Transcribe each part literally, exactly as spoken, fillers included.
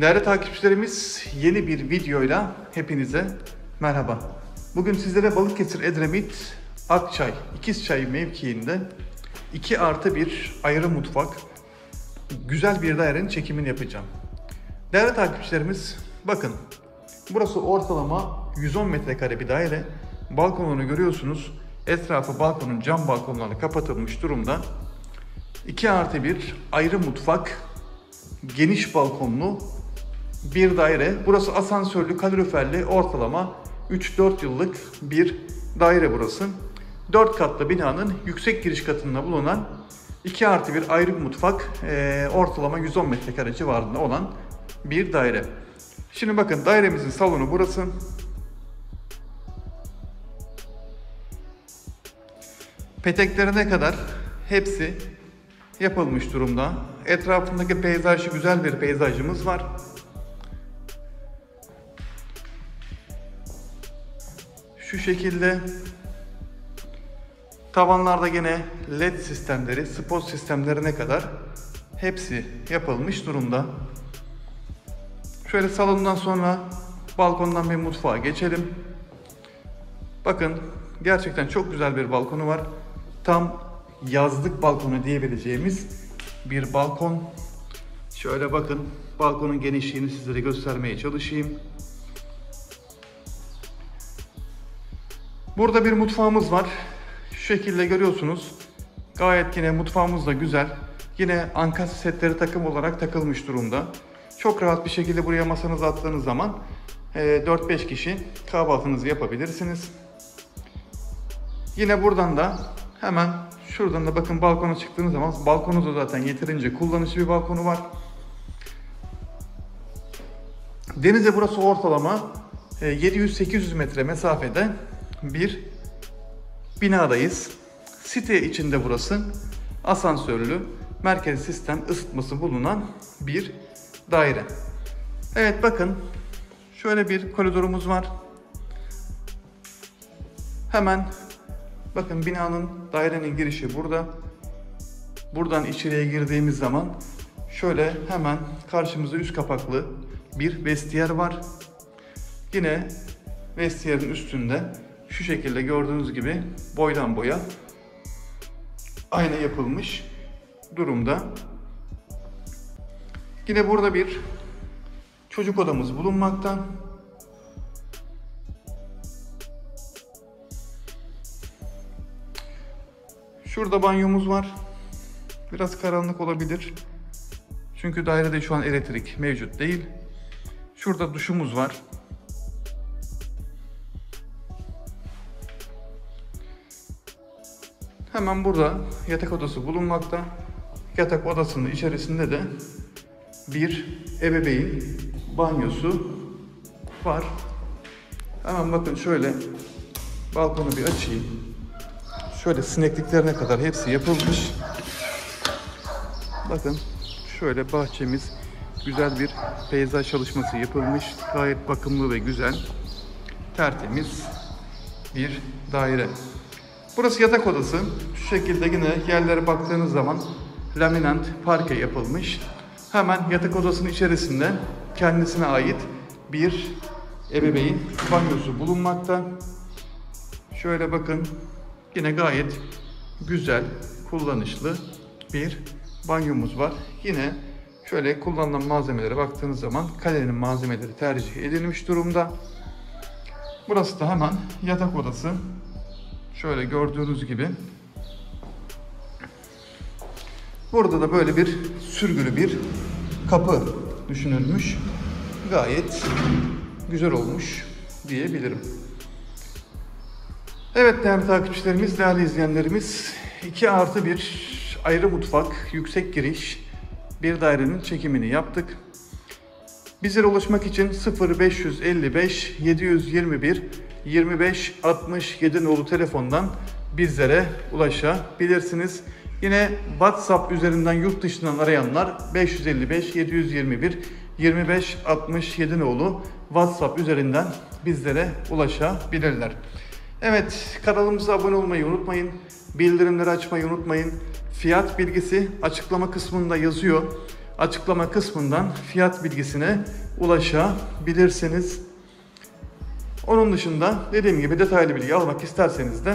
Değerli takipçilerimiz, yeni bir videoyla hepinize merhaba. Bugün sizlere Balıkesir, Edremit, Akçay, İkizçay mevkiinde iki artı bir ayrı mutfak, güzel bir dairenin çekimini yapacağım. Değerli takipçilerimiz, bakın burası ortalama yüz on metrekare bir daire. Balkonunu görüyorsunuz. Etrafı balkonun cam balkonlarla kapatılmış durumda. iki artı bir ayrı mutfak, geniş balkonlu bir daire. Burası asansörlü, kaloriferli, ortalama üç dört yıllık bir daire burası. dört katlı binanın yüksek giriş katında bulunan iki artı bir ayrı mutfak, e, ortalama yüz on metrekare civarında olan bir daire. Şimdi bakın, dairemizin salonu burası. Peteklerine kadar hepsi yapılmış durumda. Etrafındaki peyzajı, güzel bir peyzajımız var. Şu şekilde. Tavanlarda yine led sistemleri, spot sistemlerine kadar hepsi yapılmış durumda. Şöyle salondan sonra balkondan bir mutfağa geçelim. Bakın, gerçekten çok güzel bir balkonu var. Tam yazlık balkonu diyebileceğimiz bir balkon. Şöyle bakın, balkonun genişliğini sizlere göstermeye çalışayım. Burada bir mutfağımız var. Şu şekilde görüyorsunuz. Gayet yine mutfağımız da güzel. Yine ankastre setleri takım olarak takılmış durumda. Çok rahat bir şekilde buraya masanızı attığınız zaman dört beş kişi kahvaltınızı yapabilirsiniz. Yine buradan da hemen şuradan da bakın, balkona çıktığınız zaman balkonunuz da zaten yeterince kullanışlı bir balkonu var. Denize burası ortalama yedi yüz sekiz yüz metre mesafede bir binadayız. Site içinde burası asansörlü, merkezi sistem ısıtması bulunan bir daire. Evet, bakın şöyle bir koridorumuz var. Hemen bakın, binanın, dairenin girişi burada. Buradan içeriye girdiğimiz zaman şöyle hemen karşımızda üst kapaklı bir vestiyer var. Yine vestiyerin üstünde şu şekilde gördüğünüz gibi boydan boya ayna yapılmış durumda. Yine burada bir çocuk odamız bulunmakta. Şurada banyomuz var. Biraz karanlık olabilir. Çünkü dairede şu an elektrik mevcut değil. Şurada duşumuz var. Hemen burada yatak odası bulunmakta. Yatak odasının içerisinde de bir ebeveyn banyosu var. Hemen bakın, şöyle balkonu bir açayım. Şöyle sinekliklerine kadar hepsi yapılmış. Bakın şöyle bahçemiz, güzel bir peyzaj çalışması yapılmış. Gayet bakımlı ve güzel, tertemiz bir daire. Burası yatak odası. Şu şekilde yine yerlere baktığınız zaman laminant parke yapılmış. Hemen yatak odasının içerisinde kendisine ait bir ebeveyn banyosu bulunmakta. Şöyle bakın. Yine gayet güzel, kullanışlı bir banyomuz var. Yine şöyle kullanılan malzemelere baktığınız zaman kalenin malzemeleri tercih edilmiş durumda. Burası da hemen yatak odası. Şöyle gördüğünüz gibi. Burada da böyle bir sürgülü bir kapı düşünülmüş. Gayet güzel olmuş diyebilirim. Evet değerli takipçilerimiz, değerli izleyenlerimiz, iki artı bir ayrı mutfak, yüksek giriş bir dairenin çekimini yaptık. Bizlere ulaşmak için sıfır beş yüz elli beş yedi yüz yirmi bir yirmi beş altmış yedi nolu telefondan bizlere ulaşabilirsiniz. Yine WhatsApp üzerinden yurt dışından arayanlar beş yüz elli beş yedi yüz yirmi bir yirmi beş altmış yedi nolu WhatsApp üzerinden bizlere ulaşabilirler. Evet, kanalımıza abone olmayı unutmayın. Bildirimleri açmayı unutmayın. Fiyat bilgisi açıklama kısmında yazıyor. açıklama kısmından fiyat bilgisine ulaşabilirsiniz. Onun dışında dediğim gibi detaylı bilgi almak isterseniz de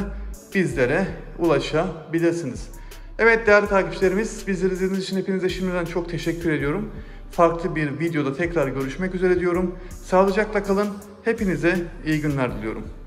bizlere ulaşabilirsiniz. Evet değerli takipçilerimiz, bizleri izlediğiniz için hepinize şimdiden çok teşekkür ediyorum. Farklı bir videoda tekrar görüşmek üzere diyorum. Sağlıcakla kalın. Hepinize iyi günler diliyorum.